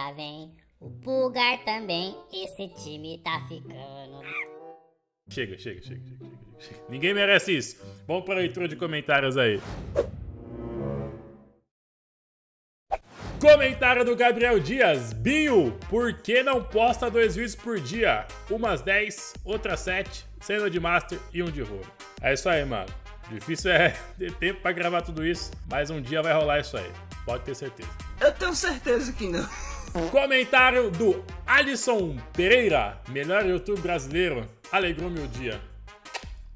já vem o Pulgar também. Esse time tá ficando... Chega. Ninguém merece isso. Vamos para a leitura de comentários aí. Comentário do Gabriel Dias. Binho, por que não posta 2 vídeos por dia? Umas 10, outras 7, sendo de Master e um de Rolo. É isso aí, mano. Difícil é ter tempo pra gravar tudo isso, mas um dia vai rolar isso aí. Pode ter certeza. Eu tenho certeza que não. Comentário do Alisson Pereira. Melhor YouTube brasileiro. Alegrou meu dia.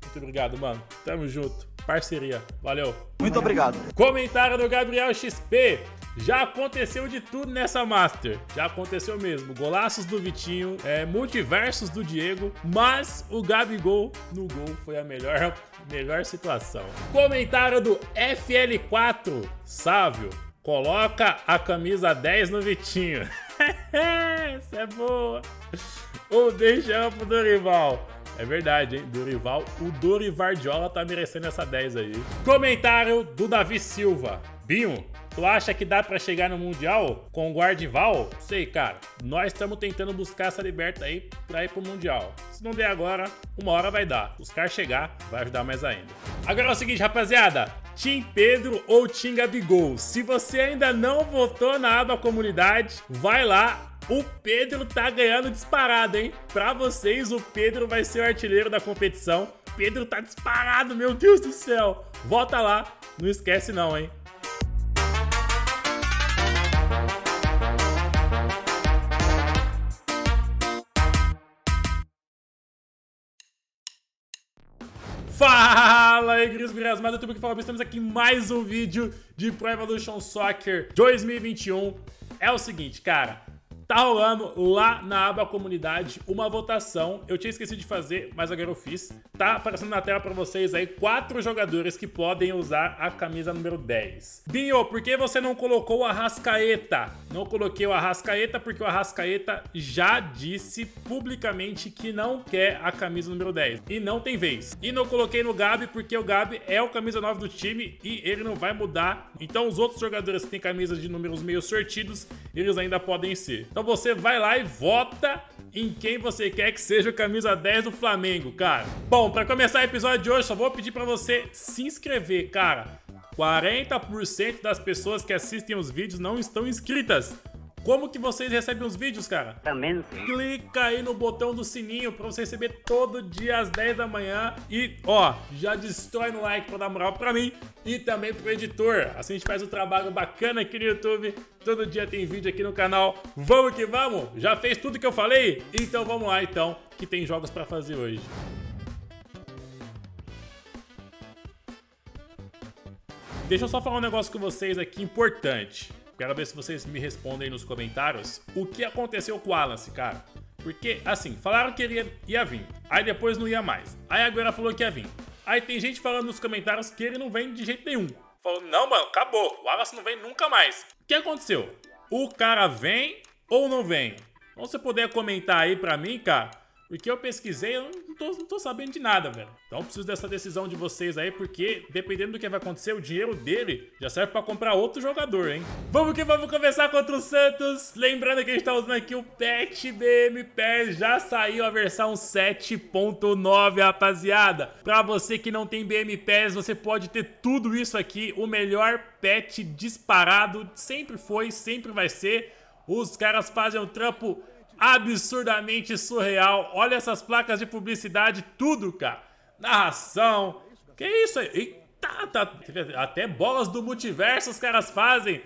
Muito obrigado, mano. Tamo junto. Parceria. Valeu. Muito obrigado. Comentário do Gabriel XP. Já aconteceu de tudo nessa Master. Já aconteceu mesmo. Golaços do Vitinho, multiversos do Diego, mas o Gabigol no gol foi a melhor situação. Comentário do FL4. Sávio, coloca a camisa 10 no Vitinho. Isso é boa. Ou deixa pro Dorival. É verdade, hein? Dorival, o Dorivaldiola tá merecendo essa 10 aí. Comentário do Davi Silva. Binho, tu acha que dá pra chegar no Mundial com o Guardival? Sei, cara. Nós estamos tentando buscar essa liberta aí pra ir pro Mundial. Se não der agora, uma hora vai dar. Os caras chegar, vai ajudar mais ainda. Agora é o seguinte, rapaziada. Team Pedro ou Team Gabigol? Se você ainda não votou na aba comunidade, vai lá. O Pedro tá ganhando disparado, hein? Pra vocês, o Pedro vai ser o artilheiro da competição. Pedro tá disparado, meu Deus do céu. Vota lá. Não esquece não, hein? Fala aí, gringos, gringos, mas eu tô aqui falando, estamos aqui em mais um vídeo de Pro Evolution Soccer 2021. É o seguinte, cara, tá rolando lá na aba comunidade uma votação. Eu tinha esquecido de fazer, mas agora eu fiz. Tá aparecendo na tela pra vocês aí 4 jogadores que podem usar a camisa número 10. Binho, por que você não colocou o Arrascaeta? Não coloquei o Arrascaeta porque o Arrascaeta já disse publicamente que não quer a camisa número 10. E não tem vez. E não coloquei no Gabi porque o Gabi é o camisa 9 do time e ele não vai mudar. Então os outros jogadores que têm camisas de números meio sortidos, eles ainda podem ser. Então você vai lá e vota em quem você quer que seja o camisa 10 do Flamengo, cara. Bom, pra começar o episódio de hoje, só vou pedir pra você se inscrever, cara. 40% das pessoas que assistem os vídeos não estão inscritas. Como que vocês recebem os vídeos, cara? Também não sei. Clica aí no botão do sininho pra você receber todo dia às 10 da manhã. E, ó, já destrói no like pra dar moral pra mim e também pro editor. Assim a gente faz um trabalho bacana aqui no YouTube. Todo dia tem vídeo aqui no canal. Vamos que vamos? Já fez tudo que eu falei? Então vamos lá, então, que tem jogos pra fazer hoje. Deixa eu só falar um negócio com vocês aqui importante. Quero ver se vocês me respondem nos comentários o que aconteceu com o Alan, cara. Porque, assim, falaram que ele ia vir, aí depois não ia mais, aí agora falou que ia vir. Aí tem gente falando nos comentários que ele não vem de jeito nenhum. Falou, não, mano, acabou, o Alan não vem nunca mais. O que aconteceu? O cara vem ou não vem? Então, se você puder comentar aí pra mim, cara, porque eu pesquisei, eu não tô sabendo de nada, velho. Então preciso dessa decisão de vocês aí, porque dependendo do que vai acontecer, o dinheiro dele já serve pra comprar outro jogador, hein? Vamos que vamos conversar contra o Santos. Lembrando que a gente tá usando aqui o patch BMPass. Já saiu a versão 7.9, rapaziada. Pra você que não tem BMPass, você pode ter tudo isso aqui. O melhor patch disparado. Sempre foi, sempre vai ser. Os caras fazem um trampo absurdamente surreal. Olha essas placas de publicidade, tudo, cara. Narração. Que isso aí? Eita, tá. Até bolas do multiverso os caras fazem.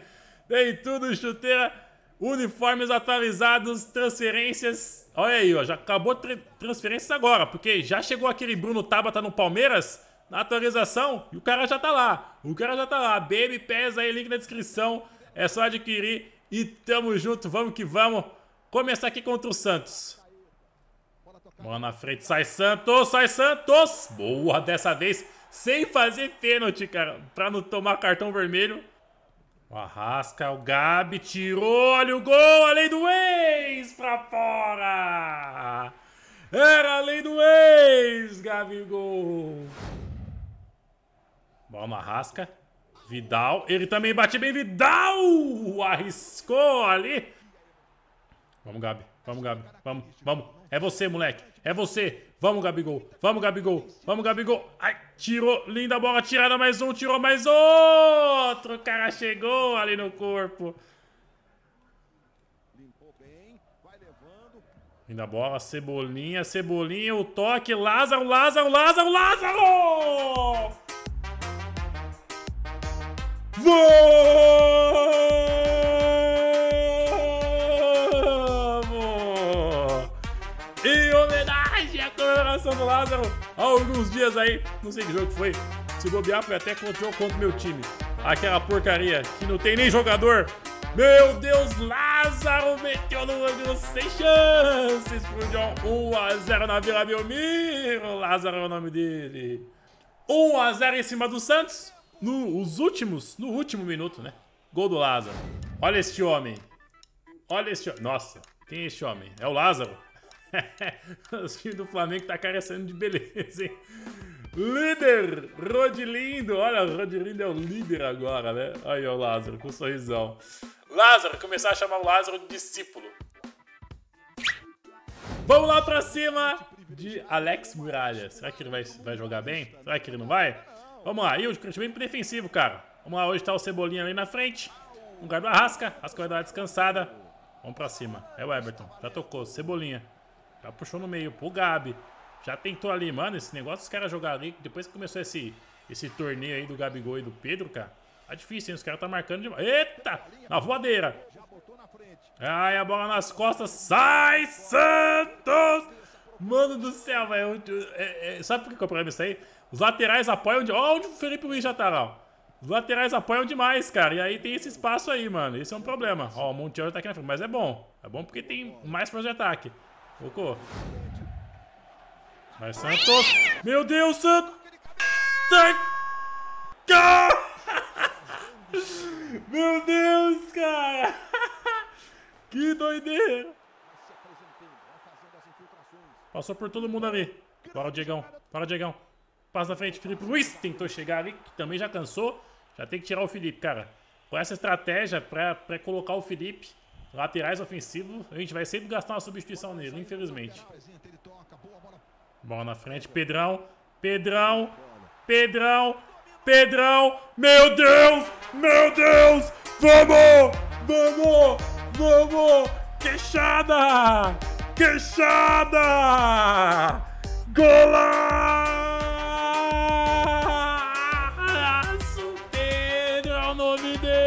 Tem tudo, chuteira, uniformes atualizados, transferências. Olha aí, ó, já acabou transferências agora, porque já chegou aquele Bruno Tabata no Palmeiras, na atualização, e o cara já tá lá. O cara já tá lá. BMPass aí, link na descrição. É só adquirir e tamo junto, vamos que vamos. Começar aqui contra o Santos. Bola na frente, sai Santos, sai Santos. Boa, dessa vez sem fazer pênalti, cara, pra não tomar cartão vermelho. O Arrasca, o Gabi, tirou, olha o gol, a lei do ex, pra fora. Era a lei do ex, Gabigol. Bola na Arrasca, Vidal, ele também bate bem, Vidal. Arriscou ali. Vamos, Gabi. Vamos, Gabi. Vamos, vamos. É você, moleque. É você. Vamos, Gabigol. Vamos, Gabigol. Vamos, Gabigol. Ai, tirou. Linda bola tirada. Mais um. Tirou mais outro. O cara chegou ali no corpo. Linda bola. Cebolinha. Cebolinha. O toque. Lázaro. Lázaro. Lázaro. Lázaro! Gol! Do Lázaro, há alguns dias aí, não sei que jogo que foi, se bobear foi até contra o jogo contra o meu time, aquela porcaria que não tem nem jogador. Meu Deus, Lázaro meteu no ângulo sem chances pro John. 1 a 0 na Vila Belmiro. Lázaro é o nome dele. 1 a 0 em cima do Santos no último minuto, né? Gol do Lázaro. Olha este homem, olha este homem. Nossa, quem é este homem? É o Lázaro. Os times do Flamengo tá carecendo de beleza, hein? Líder, Rodilindo. Olha, o Rodilindo é o líder agora, né? Aí, ó, o Lázaro, com um sorrisão. Lázaro, começar a chamar o Lázaro de discípulo. Vamos lá pra cima de Alex Muralha. Será que ele vai jogar bem? Será que ele não vai? Vamos lá, e o Corinthians bem pro defensivo, cara. Vamos lá, hoje tá o Cebolinha ali na frente. Um lugar do Arrasca, Arrasca vai dar uma descansada. Vamos pra cima, é o Everton. Já tocou, Cebolinha. Já puxou no meio, pô, Gabi. Já tentou ali, mano, esse negócio dos caras jogar ali. Depois que começou esse torneio aí do Gabigol e do Pedro, cara, tá difícil, hein? Os caras tá marcando demais. Eita! Na voadeira. Ai, a bola nas costas. Sai, Santos! Mano do céu, velho. Sabe por que é o problema isso aí? Os laterais apoiam de... Ó, onde o Felipe Luiz já tá lá. Os laterais apoiam demais, cara. E aí tem esse espaço aí, mano. Esse é um problema. Ó, o Montiel tá aqui na frente. Mas é bom. É bom porque tem mais força de ataque. Tocou. Vai, Santos. Meu Deus, Santos. Meu Deus, cara. Que doideira. Passou por todo mundo ali. Bora, Diegão. Bora, Diegão. Passa na frente. Felipe Luiz tentou chegar ali, que também já cansou. Já tem que tirar o Felipe, cara. Com essa estratégia pra colocar o Felipe... Laterais ofensivos, a gente vai sempre gastar uma substituição nele, infelizmente. Bola na frente, Pedrão, Pedrão, Pedrão, Pedrão. Meu Deus, meu Deus. Vamos, vamos, vamos. Queixada, queixada. Golaço, Pedro é o nome dele.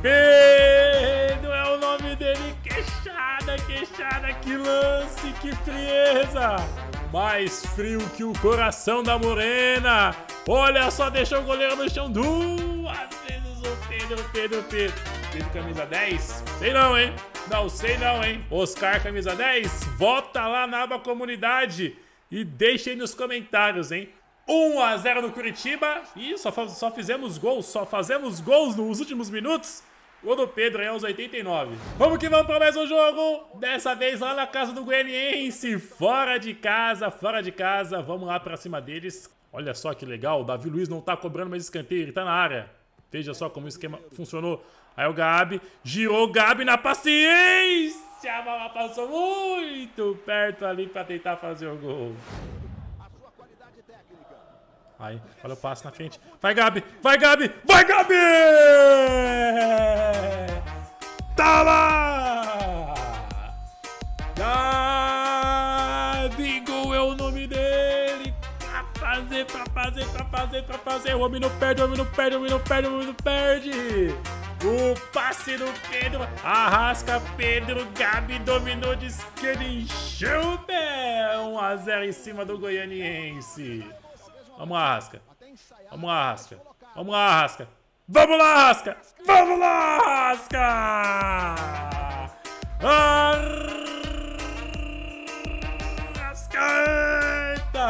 Pedro é o nome dele. Queixada, queixada. Que lance, que frieza. Mais frio que o coração da morena. Olha só, deixou o goleiro no chão duas vezes. O Pedro, Pedro, Pedro. Pedro, camisa 10? Sei não, hein? Não sei não, hein? Oscar, camisa 10? Vota lá na aba comunidade e deixa aí nos comentários, hein? 1 a 0 no Curitiba. E só fizemos gols. Só fazemos gols nos últimos minutos. O do Pedro aí aos 89. Vamos que vamos para mais um jogo. Dessa vez lá na casa do Goianiense. Fora de casa, fora de casa. Vamos lá para cima deles. Olha só que legal. O Davi Luiz não tá cobrando mais escanteio. Ele tá na área. Veja só como o esquema funcionou. Aí o Gabi. Girou o Gabi na paciência. A bola passou muito perto ali para tentar fazer o gol. Aí, olha o passe na frente. Vai, Gabi! Vai, Gabi! Vai, Gabi! Tá lá! Gabigol é o nome dele! Pra fazer, pra fazer, pra fazer, pra fazer! O homem não perde, o homem não perde, o homem não perde, o homem não perde! O passe do Pedro! Arrasca, Pedro! Gabi dominou de esquerda e encheu o pé! 1 a 0 em cima do Goianiense! Vamos lá, Arrasca. Vamos lá, Arrasca. Vamos lá, Arrasca. Vamos lá, Arrasca. Vamos lá, Arrasca. Arrascaeta.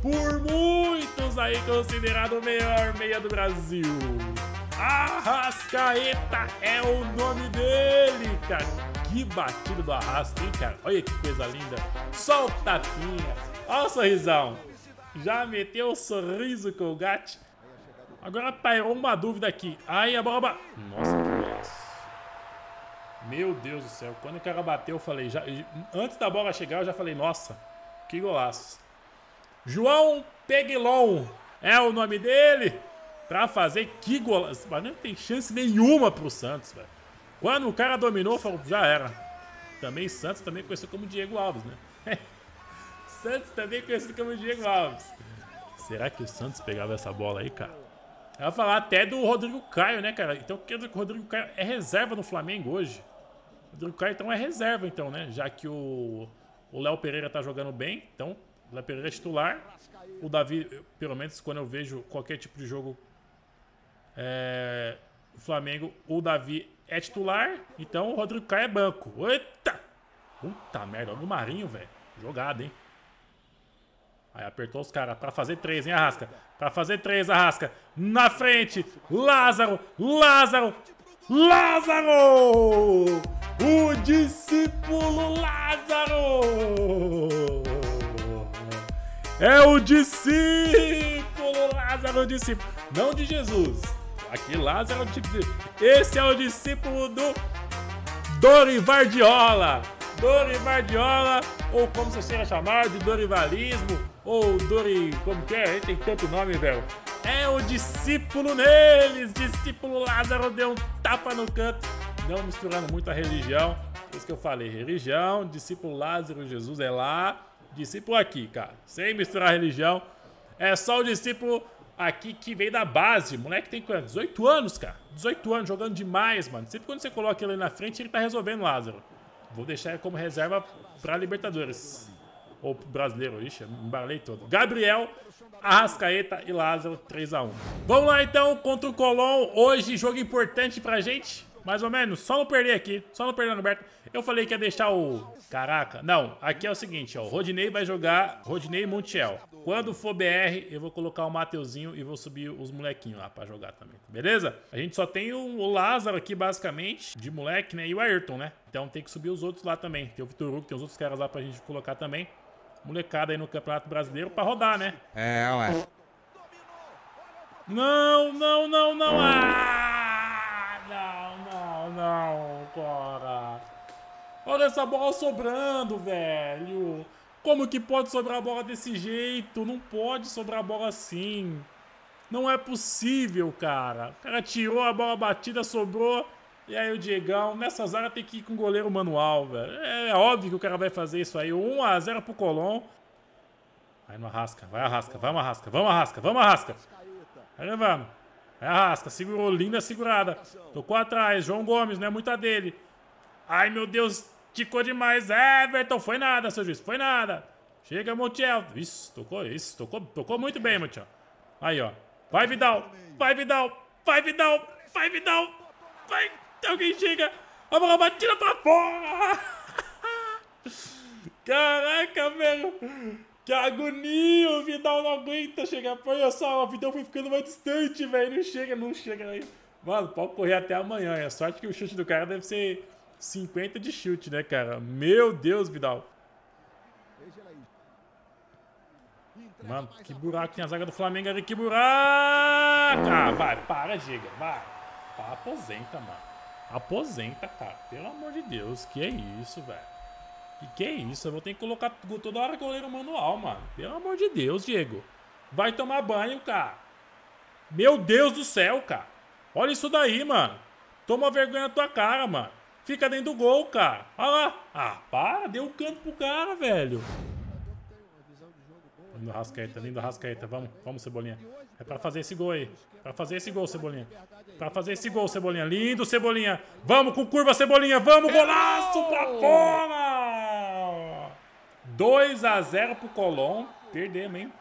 Por muitos aí considerado o melhor meia do Brasil. Arrascaeta é o nome dele, cara. Que batido do Arrasca, hein, cara? Olha que coisa linda. Só o tapinha. Olha o sorrisão. Já meteu o sorriso com o gato. Agora pairou uma dúvida aqui. Ai, a bola... Nossa, que golaço. Meu Deus do céu. Quando o cara bateu, eu falei... Já... Antes da bola chegar, eu já falei... Nossa, que golaço. João Peguilon é o nome dele. Pra fazer que golaço. Mas não tem chance nenhuma pro Santos, velho. Quando o cara dominou, falou... Já era. Também Santos também conhecido como Diego Alves, né? Santos também conhecido como Diego Alves. Será que o Santos pegava essa bola aí, cara? Ela falar até do Rodrigo Caio, né, cara? Então, quer dizer que o Rodrigo Caio é reserva no Flamengo hoje. O Rodrigo Caio, então, é reserva, então, né? Já que o Léo Pereira tá jogando bem, então, o Léo Pereira é titular. O Davi, eu, pelo menos, quando eu vejo qualquer tipo de jogo do Flamengo, o Davi é titular, então o Rodrigo Caio é banco. Eita! Puta merda, olha o Marinho, velho. Jogado, hein? Aí apertou os caras. Pra fazer três, hein, Arrasca? Pra fazer três, Arrasca. Na frente. Lázaro. Lázaro. Lázaro! O discípulo Lázaro! É o discípulo Lázaro, o discípulo. Não de Jesus. Aqui Lázaro é o tipo de... Esse é o discípulo do Dorivaldiola. Dorivaldiola, ou como você queira chamar, de Dorivalismo. Ou Dori... Como que é? Ele tem tanto nome, velho. É o discípulo neles. Discípulo Lázaro deu um tapa no canto. Não misturando muito a religião. Por isso que eu falei. Religião, discípulo Lázaro, Jesus é lá. Discípulo aqui, cara. Sem misturar a religião. É só o discípulo aqui que veio da base. O moleque tem 18 anos, cara. 18 anos, jogando demais, mano. Sempre quando você coloca ele na frente, ele tá resolvendo, Lázaro. Vou deixar ele como reserva pra Libertadores. Ou brasileiro, ixi, embalei todo. Gabriel, Arrascaeta e Lázaro, 3 a 1. Vamos lá então, contra o Colón. Hoje, jogo importante pra gente. Mais ou menos, só não perder aqui. Só não perder no Roberto. Eu falei que ia deixar o... Caraca, não, aqui é o seguinte, ó. O Rodinei vai jogar, Rodinei e Montiel. Quando for BR, eu vou colocar o Mateuzinho e vou subir os molequinhos lá pra jogar também, beleza? A gente só tem o Lázaro aqui, basicamente, de moleque, né? E o Ayrton, né? Então tem que subir os outros lá também. Tem o Vitor Hugo, tem os outros caras lá pra gente colocar também. Molecada aí no Campeonato Brasileiro pra rodar, né? É, ué. Não, não, não, não. Ah, não, não, não, cara. Olha essa bola sobrando, velho. Como que pode sobrar a bola desse jeito? Não pode sobrar a bola assim. Não é possível, cara. O cara tirou a bola batida, sobrou. E aí o Diegão, nessas áreas tem que ir com goleiro manual, velho. É óbvio que o cara vai fazer isso aí. 1 a 0 pro Colón. Aí não Arrasca, vai Arrasca, vamos Arrasca, vamos Arrasca, vamos Arrasca. Vai levando. Vai Arrasca, segurou, linda segurada. Tocou atrás, João Gomes, não é muita dele. Ai meu Deus, ticou demais. Everton, foi nada, seu juiz, foi nada. Chega, Montiel. Isso, tocou muito bem, Montiel. Aí, ó. Vai, Vidal, vai, Vidal, vai, Vidal, vai, Vidal, vai. Alguém chega, a bola batida pra fora. Caraca, velho. Que agonia, o Vidal não aguenta chegar. Olha só, o Vidal foi ficando mais distante, velho. Não chega, não chega aí. Mano, pode correr até amanhã. É sorte que o chute do cara deve ser 50 de chute, né, cara? Meu Deus, Vidal. Mano, que buraco tem a zaga do Flamengo ali. Que buraco. Ah, vai, para, Diego, vai. Tá, aposenta, mano. Aposenta, cara. Pelo amor de Deus. Que é isso, velho? Que é isso? Eu vou ter que colocar toda hora goleiro manual, mano. Pelo amor de Deus, Diego. Vai tomar banho, cara. Meu Deus do céu, cara. Olha isso daí, mano. Toma vergonha na tua cara, mano. Fica dentro do gol, cara. Olha lá. Ah, para. Deu um canto pro cara, velho. Lindo Arrascaeta, lindo Arrascaeta. Vamos, vamos, Cebolinha. É pra fazer esse gol aí. Pra fazer esse gol, Cebolinha. Pra fazer esse gol, Cebolinha. Lindo, Cebolinha. Vamos com curva, Cebolinha. Vamos, golaço pra fora. 2 a 0 pro Colón. Perdemos, hein?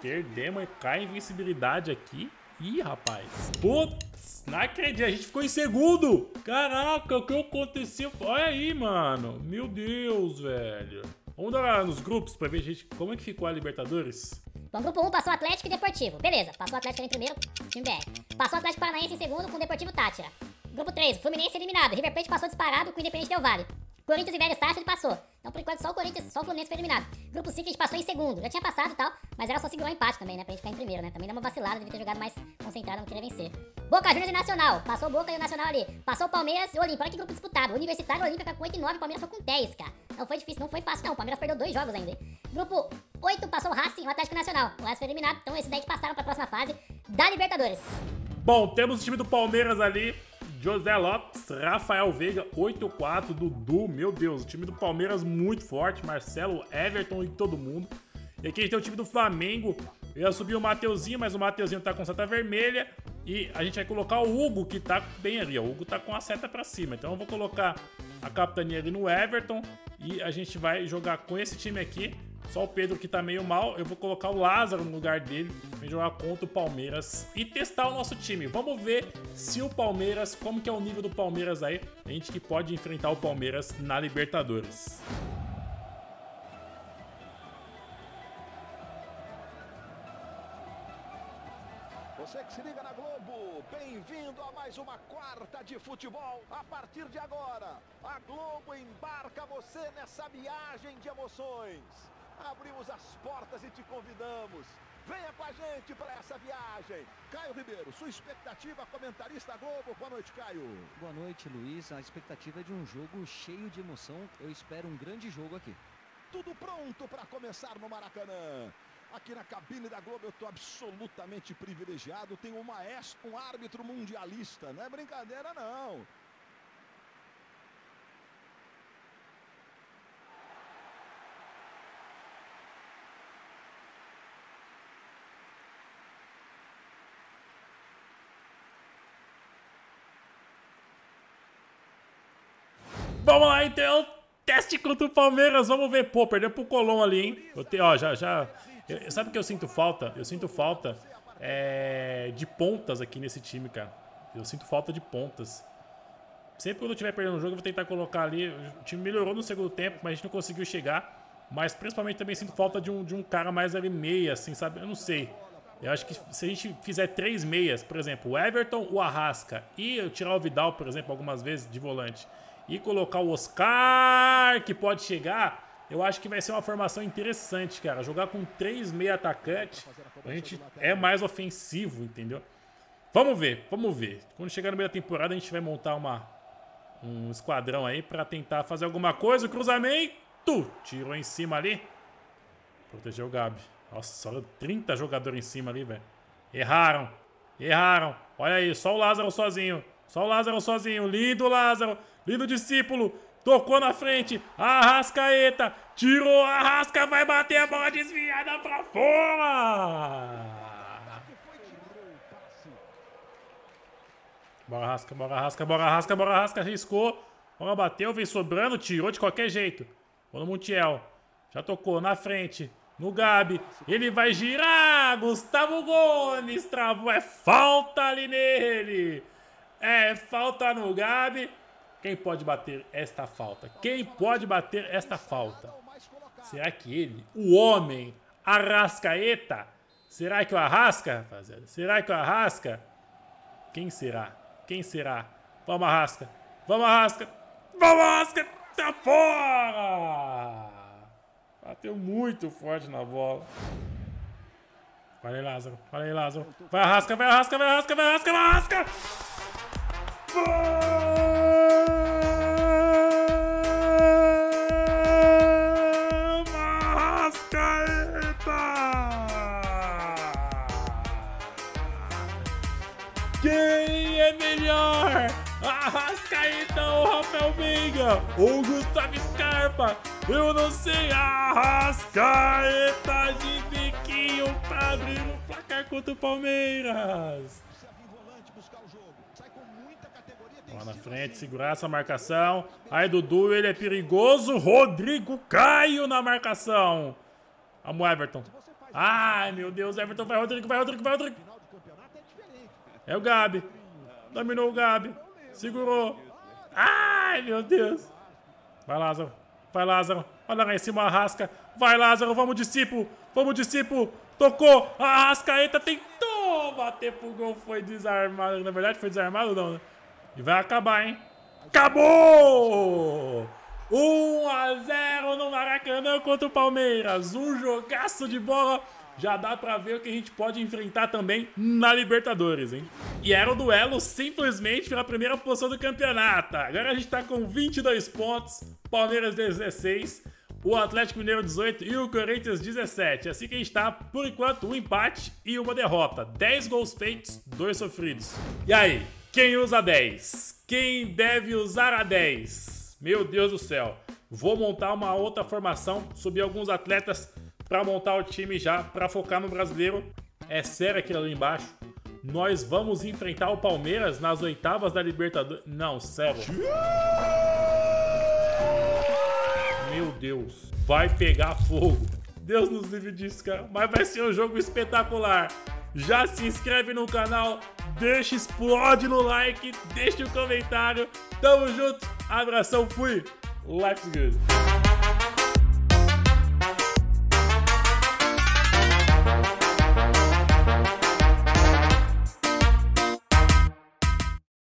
Perdemos. Cai invencibilidade aqui. Ih, rapaz. Putz, não acredito. A gente ficou em segundo. Caraca, o que aconteceu? Olha aí, mano. Meu Deus, velho. Vamos dar lá nos grupos pra ver, gente, como é que ficou a Libertadores. Bom, grupo 1 passou Atlético e Deportivo. Beleza, passou Atlético em primeiro, time BR. Passou Atlético Paranaense em segundo com o Deportivo Tátira. Grupo 3, Fluminense eliminado. River Plate passou disparado com o Independente Del Valle. Corinthians e Velho Sarsfield passou. Então, por enquanto, só o Fluminense foi eliminado. Grupo 5 a gente passou em segundo. Já tinha passado e tal, mas era só segurar o empate também, né? Pra gente ficar em primeiro, né? Também dá uma vacilada, devia ter jogado mais concentrado, não queria vencer. Boca Juniors e Nacional. Passou o Boca e o Nacional ali. Passou o Palmeiras e o Olímpico. Olha que grupo disputado. O Universitário e o Olímpico com 8 e 9, o Palmeiras foi com 10, cara. Não foi difícil, não foi fácil, não. O Palmeiras perdeu 2 jogos ainda, hein? Grupo 8 passou o Racing e o Atlético Nacional. O Racing foi eliminado, então esses daí que passaram pra próxima fase da Libertadores. Bom, temos o time do Palmeiras ali. José Lopes, Rafael Veiga, 8-4, Dudu, meu Deus, o time do Palmeiras muito forte, Marcelo, Everton e todo mundo. E aqui a gente tem o time do Flamengo, ia subir o Mateuzinho, mas o Mateuzinho tá com seta vermelha e a gente vai colocar o Hugo, que tá bem ali, ó. O Hugo tá com a seta pra cima, então eu vou colocar a capitania ali no Everton e a gente vai jogar com esse time aqui. Só o Pedro que tá meio mal, eu vou colocar o Lázaro no lugar dele, vem jogar contra o Palmeiras e testar o nosso time. Vamos ver se o Palmeiras, como que é o nível do Palmeiras aí, a gente que pode enfrentar o Palmeiras na Libertadores. Você que se liga na Globo, bem-vindo a mais uma quarta de futebol. A partir de agora, a Globo embarca você nessa viagem de emoções. Abrimos as portas e te convidamos. Venha com a gente para essa viagem. Caio Ribeiro, sua expectativa, comentarista Globo. Boa noite, Caio. Boa noite, Luiz. A expectativa é de um jogo cheio de emoção. Eu espero um grande jogo aqui. Tudo pronto para começar no Maracanã. Aqui na cabine da Globo eu estou absolutamente privilegiado. Tem um maestro, um árbitro mundialista. Não é brincadeira, não. Vamos lá, então. Teste contra o Palmeiras. Vamos ver. Pô, perdeu pro Colón ali, hein? Eu tenho, ó, já... Sabe o que eu sinto falta? Eu sinto falta de pontas aqui nesse time, cara. Eu sinto falta de pontas. Sempre quando eu estiver perdendo o jogo, eu vou tentar colocar ali. O time melhorou no segundo tempo, mas a gente não conseguiu chegar. Mas principalmente também sinto falta de um cara mais ali meia, assim, sabe? Eu não sei. Eu acho que se a gente fizer 3 meias, por exemplo, o Everton, o Arrasca e eu tirar o Vidal, por exemplo, algumas vezes de volante, e colocar o Oscar, que pode chegar, eu acho que vai ser uma formação interessante, cara. Jogar com 3 meia atacante, a gente é mais ofensivo, entendeu? Vamos ver, vamos ver. Quando chegar no meio da temporada, a gente vai montar um esquadrão aí pra tentar fazer alguma coisa. O cruzamento! Tirou em cima ali. Protegeu o Gabi. Nossa, olha, 30 jogadores em cima ali, velho. Erraram, erraram. Olha aí, só o Lázaro sozinho. Só o Lázaro sozinho. Lindo Lázaro. Lindo discípulo. Tocou na frente. Arrascaeta. Tirou. Arrasca. Vai bater a bola desviada pra fora. Bora Arrasca, bora Arrasca, bora Arrasca, bora Arrasca. Riscou. Bora bateu. Vem sobrando. Tirou de qualquer jeito. Bora no Montiel. Já tocou na frente. No Gabi, ele vai girar, Gustavo Gomes, travou, é falta ali nele, é falta no Gabi, quem pode bater esta falta? Quem pode bater esta falta? Será que ele, o homem, Arrascaeta, será que o Arrasca, rapaziada? Será que o Arrasca? Quem será? Quem será? Vamos Arrasca, vamos Arrasca, vamos Arrasca, tá fora! Bateu muito forte na bola. Vai aí, Lázaro. Vai aí, Lázaro. Vai Arrasca, vai Arrasca, vai Arrasca, vai Arrasca, vai Arrasca! Vamos, Arrascaeta! Quem é melhor? Arrascaeta ou Rafael Veiga? Ou Gustavo Scarpa? Eu não sei, Arrascaeta de biquinho pra abrir o placar contra o Palmeiras. Lá na frente, segurar essa marcação. Aí Dudu, ele é perigoso. Rodrigo Caio na marcação. Vamos Everton. Ai meu Deus, Everton vai, Rodrigo, vai, Rodrigo, vai, Rodrigo. É o Gabi. Dominou o Gabi. Segurou. Ai meu Deus. Vai Lázaro. Vai, Lázaro. Olha lá em cima, Arrasca. Vai, Lázaro. Vamos, discípulo. Vamos, discípulo. Tocou. Arrascaeta tentou bater pro gol. Foi desarmado. Na verdade, foi desarmado, não, né? E vai acabar, hein? Acabou! 1 a 0 no Maracanã contra o Palmeiras. Um jogaço de bola. Já dá pra ver o que a gente pode enfrentar também na Libertadores, hein? E era o duelo simplesmente pela primeira posição do campeonato. Agora a gente tá com 22 pontos, Palmeiras 16, o Atlético Mineiro 18 e o Corinthians 17. Assim que a gente tá, por enquanto, um empate e uma derrota. 10 gols feitos, 2 sofridos. E aí, quem usa 10? Quem deve usar a 10? Meu Deus do céu. Vou montar uma outra formação, subir alguns atletas para montar o time já, para focar no brasileiro. É sério aquilo ali embaixo. Nós vamos enfrentar o Palmeiras nas oitavas da Libertadores. Não, sério. Meu Deus. Vai pegar fogo. Deus nos livre disso, cara. Mas vai ser um jogo espetacular. Já se inscreve no canal. Deixa, explode no like. Deixa o comentário. Tamo junto. Abração, fui. Life's good.